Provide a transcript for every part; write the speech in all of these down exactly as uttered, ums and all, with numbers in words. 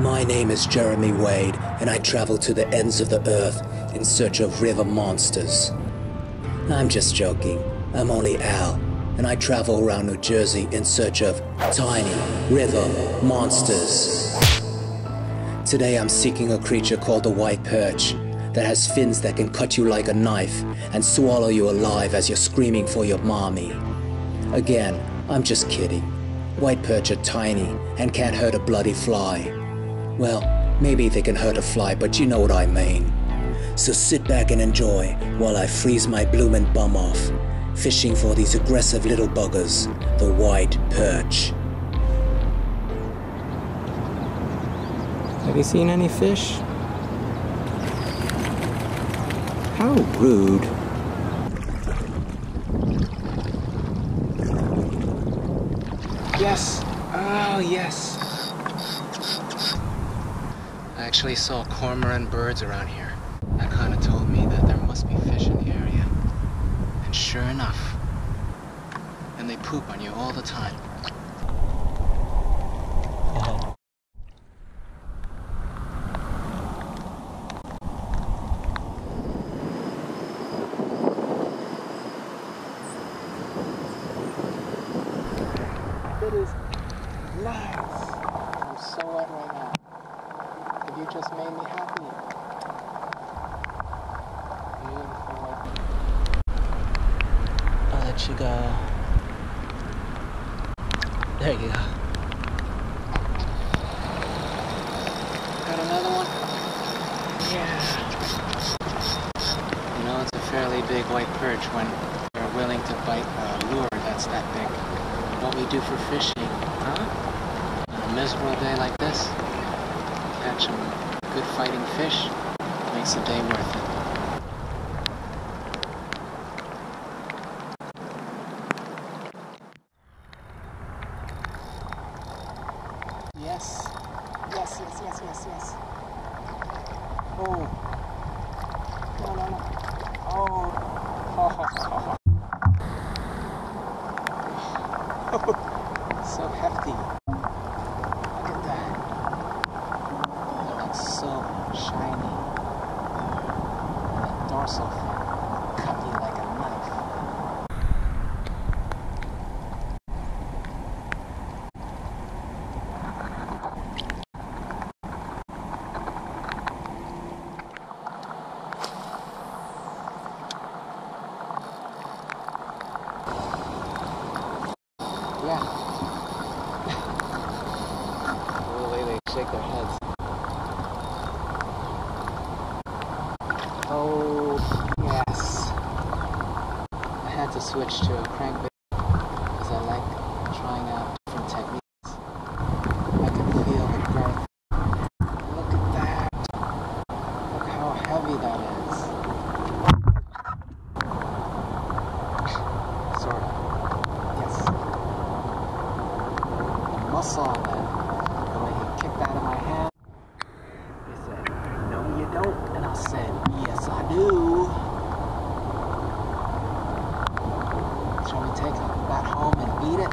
My name is Jeremy Wade, and I travel to the ends of the earth in search of river monsters. I'm just joking. I'm only Al, and I travel around New Jersey in search of tiny river monsters. Today I'm seeking a creature called the White Perch that has fins that can cut you like a knife and swallow you alive as you're screaming for your mommy. Again, I'm just kidding. White perch are tiny and can't hurt a bloody fly. Well, maybe they can hurt a fly, but you know what I mean. So sit back and enjoy while I freeze my bloomin' bum off, fishing for these aggressive little buggers, the white perch. Have you seen any fish? How rude. Yes! Oh, yes! I actually saw cormorant birds around here. That kind of told me that there must be fish in the area. And sure enough. And they poop on you all the time. It is nice. I'm so wet right now. But you just made me happy. Beautiful. I'll let you go. There you go. Got another one? Yeah. You know, it's a fairly big white perch when they're willing to bite a lure that's that big. What we do for fishing, huh? On a miserable day like this, catch a good fighting fish, makes the day worth it. Yes. Yes, yes, yes, yes, yes. Oh. No, no, no. Oh. Ha, ha, ha, ha. So hefty. Look at that. It looks so shiny. That dorsal fin cut you like a Yeah. The way they shake their heads. Oh, yes. I had to switch to a crankbait because I like trying out different techniques. I can feel the girth. Look at that. Look how heavy that is. Sort of. Saw that, the way he kicked out of my hand. He said, "No, you don't." And I said, "Yes, I do." Shall we take that home and eat it?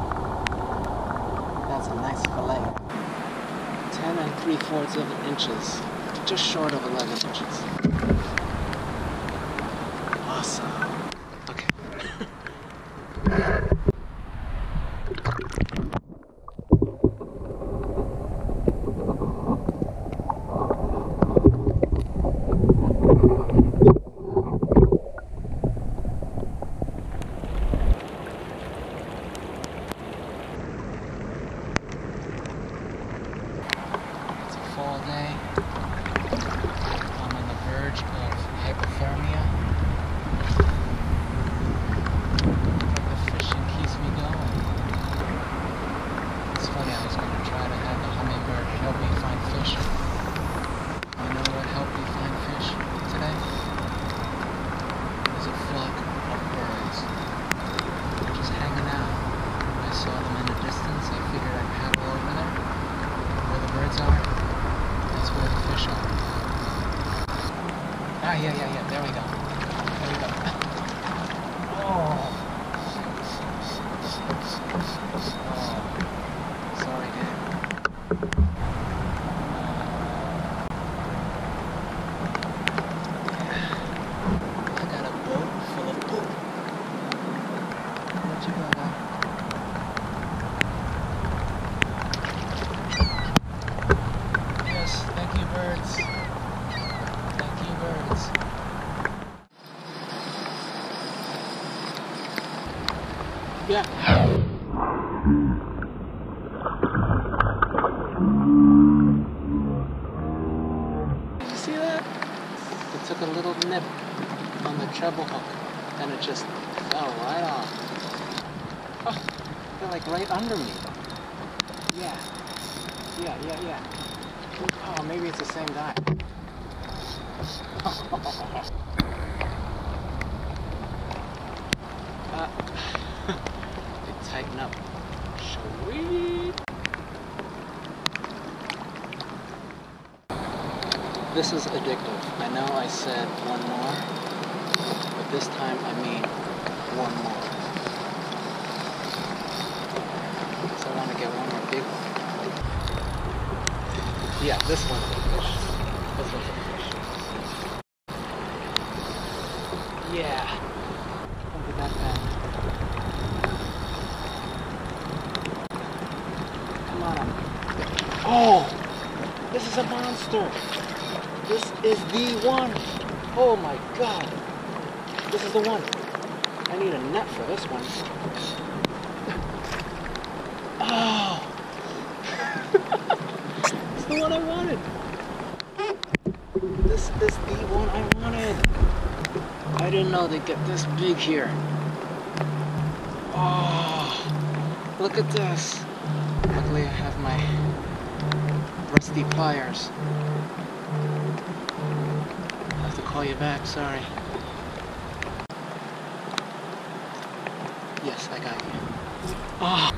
That's a nice fillet. Ten and three fourths of an inches, just short of eleven inches. Awesome. Okay. All day. I'm on the verge of hypothermia. The fishing keeps me going. It's funny, I was going to try to have the hummingbird help me find fish. You know what helped me find fish today? It was a flock of birds. Just hanging out. I saw them in the distance. I figured I'd paddle over there where the birds are. Where the fish are. Ah, yeah, yeah, yeah, there we go. There we go. Oh. Oh. Sorry, dude. a little nip on the treble hook and it just fell right off. Oh, they're like right under me. Yeah. Yeah, yeah, yeah. Oh, maybe it's the same guy. uh, they tighten up. Sweet! This is addictive. I know I said one more, but this time I mean one more. Because I want to get one more big one. Yeah, this one's a fish. This one's a fish. Yeah. Look at that bad. Come on up. Oh! This is a monster! This is the one! Oh my god! This is the one! I need a net for this one. Oh! It's the one I wanted! This is the one I wanted! I didn't know they'd get this big here. Oh! Look at this! Luckily I have my rusty pliers. Call you back, sorry. Yes, I got you. Oh,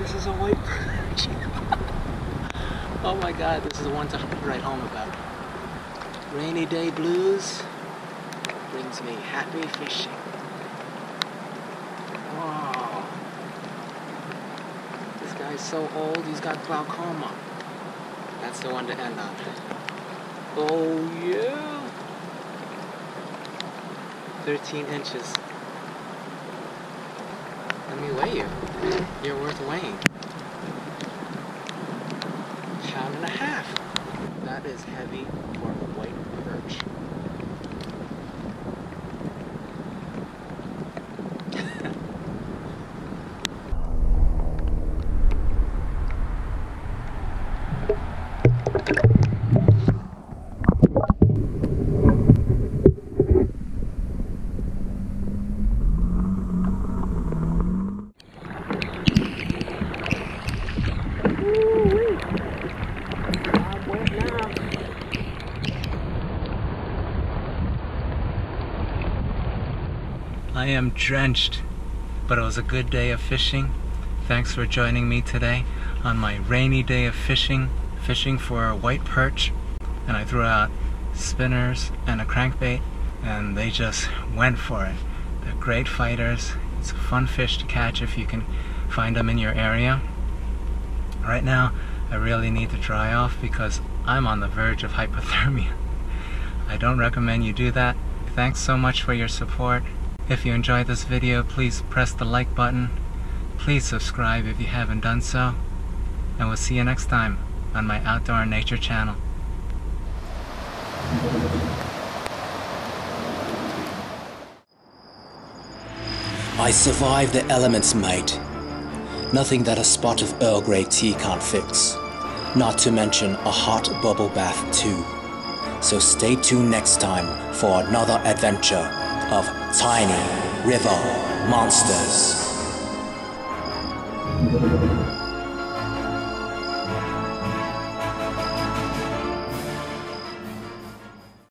this is a white perch. Oh my god, this is the one to write home about. Rainy day blues brings me happy fishing. Wow. This guy's so old, he's got glaucoma. That's the one to end on. Oh yeah. thirteen inches. Let me weigh you. You're worth weighing. Pound and a half. That is heavy for a white perch. I am drenched, but it was a good day of fishing. Thanks for joining me today on my rainy day of fishing, fishing for a white perch. And I threw out spinners and a crankbait, and they just went for it. They're great fighters. It's a fun fish to catch if you can find them in your area. Right now, I really need to dry off because I'm on the verge of hypothermia. I don't recommend you do that. Thanks so much for your support. If you enjoyed this video, please press the like button. Please subscribe if you haven't done so. And we'll see you next time on my Outdoor Nature channel. I survived the elements, mate. Nothing that a spot of Earl Grey tea can't fix. Not to mention a hot bubble bath too. So stay tuned next time for another adventure of Tiny River Monsters.